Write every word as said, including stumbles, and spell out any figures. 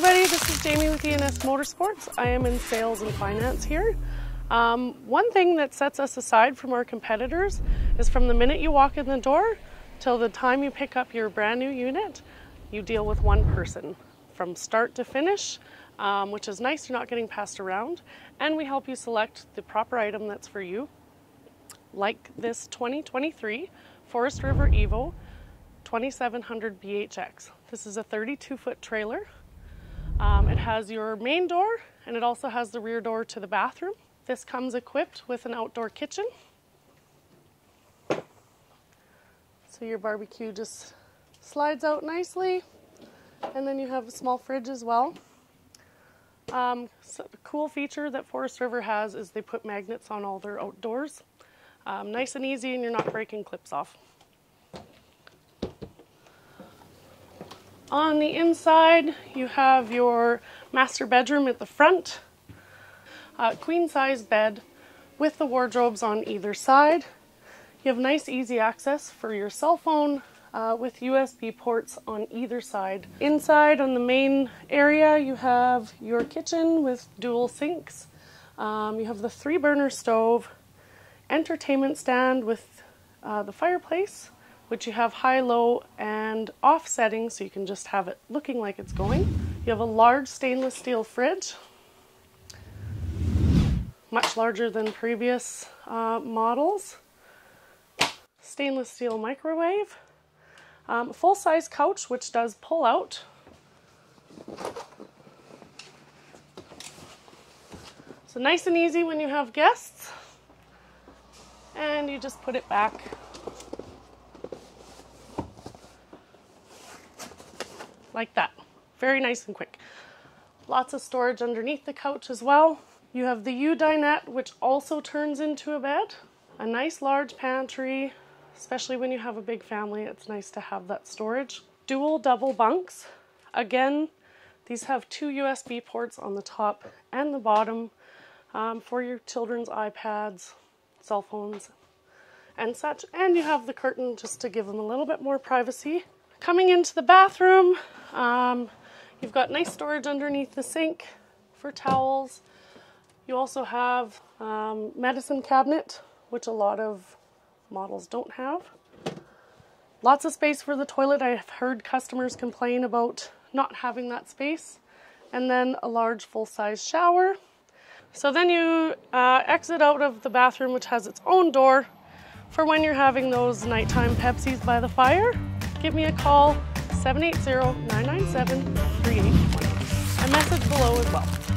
everybody, this is Jamie with E S Motorsports. I am in sales and finance here. Um, one thing that sets us aside from our competitors is from the minute you walk in the door till the time you pick up your brand new unit, you deal with one person from start to finish, um, which is nice. You're not getting passed around, and we help you select the proper item that's for you, like this twenty twenty-three Forest River Evo twenty-seven hundred B H X. This is a thirty-two foot trailer. Um, it has your main door, and it also has the rear door to the bathroom. This comes equipped with an outdoor kitchen. So your barbecue just slides out nicely. And then you have a small fridge as well. Um, so the cool feature that Forest River has is they put magnets on all their outdoors. Um, nice and easy, and you're not breaking clips off. On the inside, you have your master bedroom at the front, uh, queen size bed with the wardrobes on either side. You have nice easy access for your cell phone uh, with U S B ports on either side. Inside on the main area, you have your kitchen with dual sinks. Um, you have the three burner stove, entertainment stand with uh, the fireplace, which you have high, low, and off settings, so you can just have it looking like it's going. You have a large stainless steel fridge, much larger than previous uh, models. Stainless steel microwave, um, full-size couch, which does pull out. So nice and easy when you have guests, and you just put it back. Like that. Very nice and quick. Lots of storage underneath the couch as well. You have the U-dinette, which also turns into a bed. A nice large pantry, especially when you have a big family, it's nice to have that storage. Dual double bunks. Again, these have two U S B ports on the top and the bottom um, for your children's iPads, cell phones, and such. And you have the curtain just to give them a little bit more privacy. Coming into the bathroom, um, you've got nice storage underneath the sink for towels. You also have um, medicine cabinet, which a lot of models don't have. Lots of space for the toilet. I've heard customers complain about not having that space. And then a large full-size shower. So then you uh, exit out of the bathroom, which has its own door, for when you're having those nighttime Pepsis by the fire. Give me a call, seven eight zero, nine nine seven, three eight one. A message below as well.